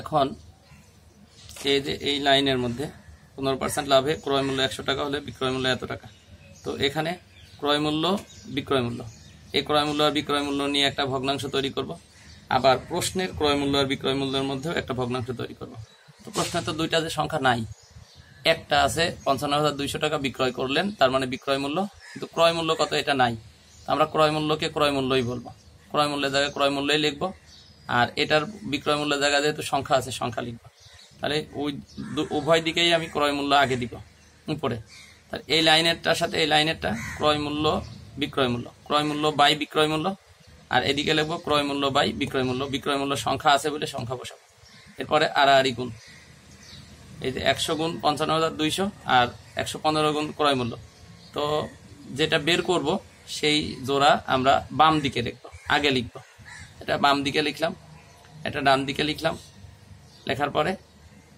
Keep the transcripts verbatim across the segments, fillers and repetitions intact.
এখন এই যে এই লাইনের মধ্যে পনেরো পার্সেন্ট লাভে ক্রয় মূল্য একশো টাকা হলে বিক্রয় মূল্য এত টাকা। তো এখানে ক্রয় মূল্য বিক্রয় মূল্য, এই ক্রয় মূল্য আর বিক্রয় মূল্য নিয়ে একটা ভগ্নাংশ তৈরি করব। আবার প্রশ্নের ক্রয় মূল্য আর বিক্রয় মূল্যের মধ্যেও একটা ভগ্নাংশ তৈরি করব। তো প্রশ্নে তো দুইটা যে সংখ্যা নাই, একটা আছে পঞ্চান্ন হাজার দুইশো টাকা বিক্রয় করলেন, তার মানে বিক্রয় মূল্য, কিন্তু ক্রয় মূল্য কত এটা নাই। আমরা ক্রয় মূল্যকে ক্রয় মূল্যই বলবো, ক্রয় মূল্যের জায়গায় ক্রয় মূল্যই লিখবো। আর এটার বিক্রয় মূল্যের জায়গায় যেহেতু সংখ্যা আছে সংখ্যা লিখবো। তাহলে ওই উভয় দিকেই আমি ক্রয় মূল্য আগে দিব উপরে। তাহলে এই লাইনেরটার সাথে এই লাইনেরটা ক্রয় মূল্য বিক্রয় মূল্য, ক্রয় মূল্য বাই বিক্রয় মূল্য। আর এদিকে লিখবো ক্রয় মূল্য বাই বিক্রয় মূল্য, বিক্রয় মূল্য সংখ্যা আছে বলে সংখ্যা বসাবো। এরপরে আড়াআড়ি গুণ, এই যে একশো গুণ পঞ্চান্ন হাজার দুইশো আর একশো পনেরো গুণ ক্রয় মূল্য। তো যেটা বের করব সেই জোড়া আমরা বাম দিকে লিখবো, আগে লিখবো। এটা বাম দিকে লিখলাম, এটা ডান দিকে লিখলাম। লেখার পরে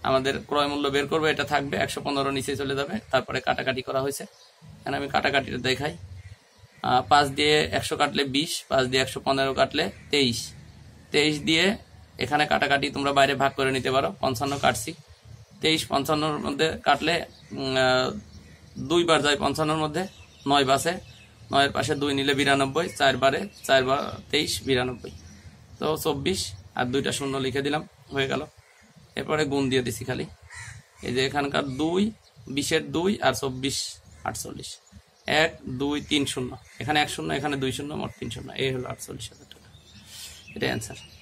আমাদের ক্রয় মূল্য বের করবো, এটা থাকবে একশো পনেরো নিচে চলে যাবে। তারপরে কাটাকাটি করা হয়েছে, এখানে আমি কাটাকাটিটা দেখাই। পাঁচ দিয়ে একশো কাটলে বিশ, পাঁচ দিয়ে একশো পনেরো কাটলে তেইশ, তেইশ দিয়ে এখানে কাটাকাটি তোমরা বাইরে ভাগ করে নিতে পারো। পঞ্চান্ন কাটছি, তেইশ পঞ্চান্নর মধ্যে কাটলে দুইবার যায় পঞ্চান্নর মধ্যে, নয় বাসে নয়ের পাশে দুই নিলে বিরানব্বই, চার বারে চার বার তেইশ বিরানব্বই, তো চব্বিশ। আর দুইটা শূন্য লিখে দিলাম, হয়ে গেল। এরপরে গুণ দিয়ে দিছি খালি, এই যে এখানকার দুই বিশের দুই আর চব্বিশ আটচল্লিশ, এক দুই তিন শূন্য, এখানে এক শূন্য এখানে দুই শূন্য, মোট তিন শূন্য। এই হলো আটচল্লিশ হাজার টাকা, এটাই অ্যান্সার।